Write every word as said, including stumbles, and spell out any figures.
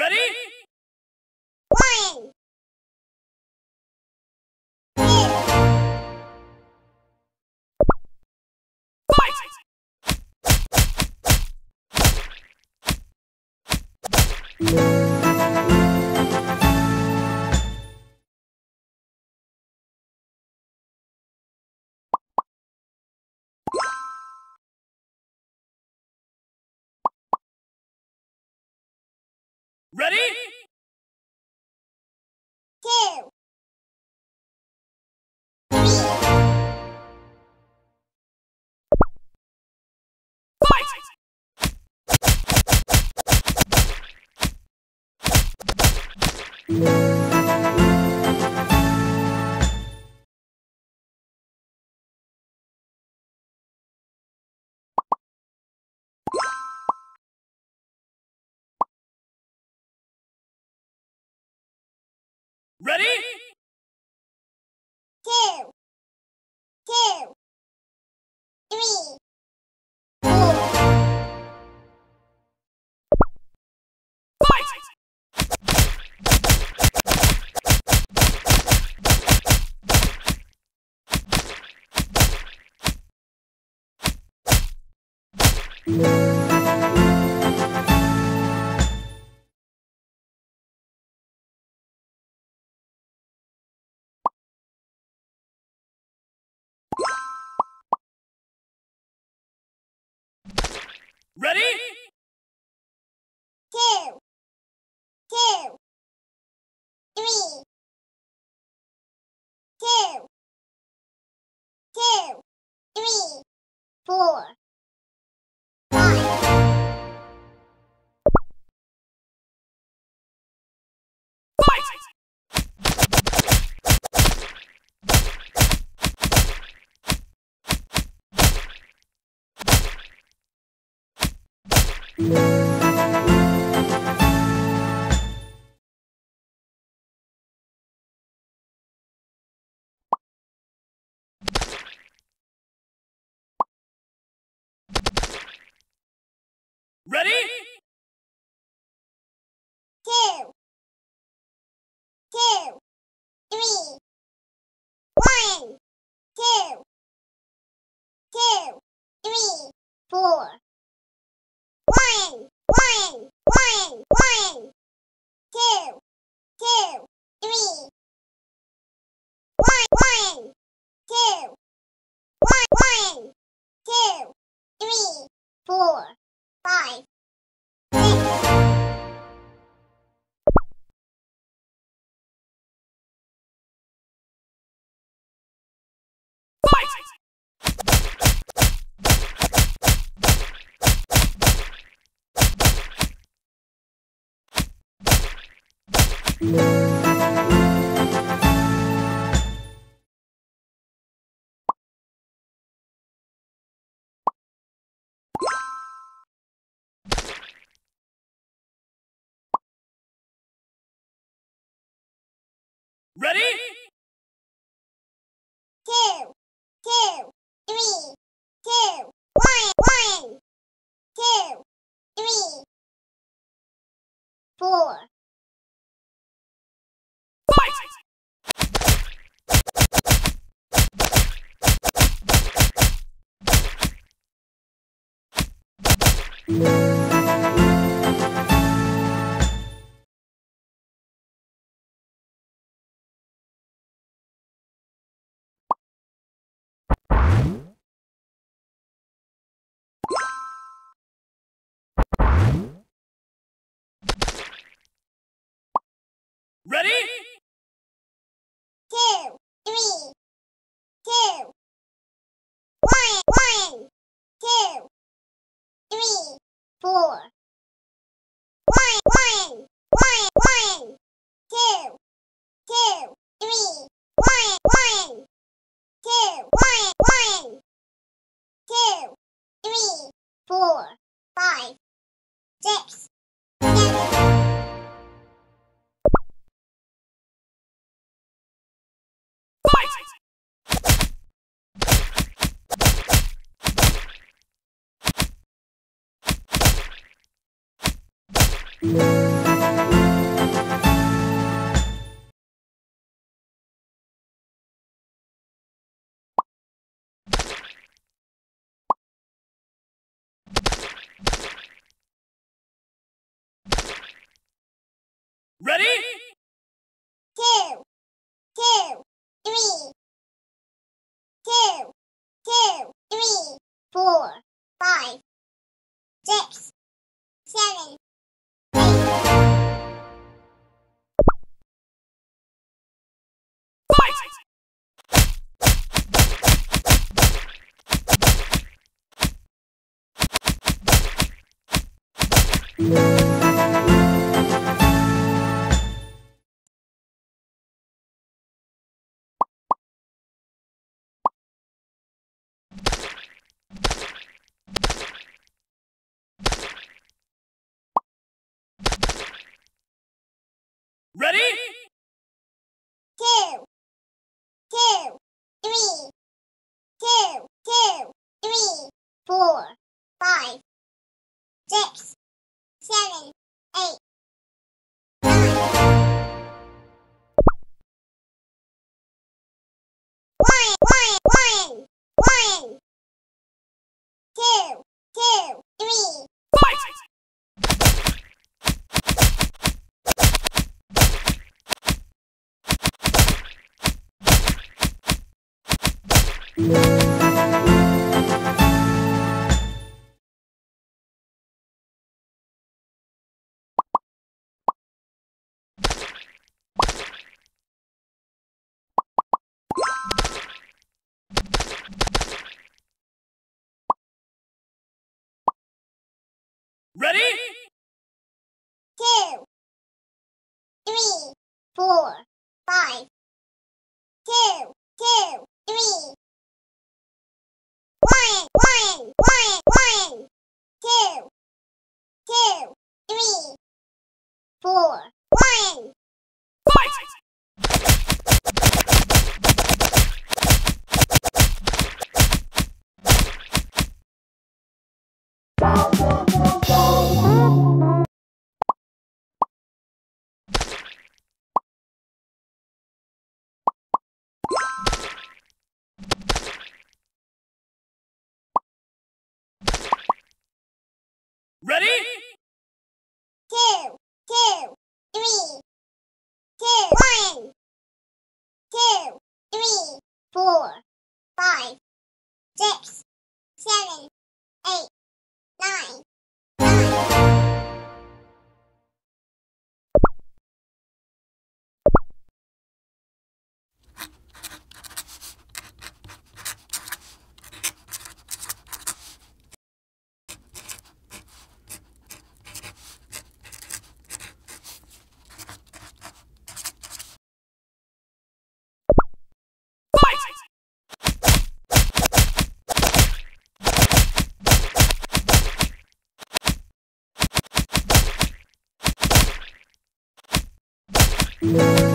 Ready? One. Two. Fight! Ready? Two. Ready? Two, two, three, four. Fight! Ready? Two, two, three, two, two, three, four, five. Ready? Two, two, three, one, two, two, three, four. One, one, one, one, two, two, three, one, one, two, one, one, two, three, four, five, six. Ready? Two, two, three, two, one, one, two, three, four. Ready? Two, three, two, one, one, two, three, four, one, one, one, one, two, two, three, one, one, two, one, one, two, three, four, five, six, seven. Thank you. Ready? Two, two, three. Two, two, three, four, five, six, seven, eight. Fight! Ready? Two, two, three, two, two, three, four, five, six, seven, eight, nine. One, one, one, one. Two, two, three. Fight! Ready? Two, three, four, five, two, two, three. One, one, one, one, two, two, three, four, one. Ready? Two, two, three, two, one, two, three, four, five, six, seven, eight, nine, nine. No.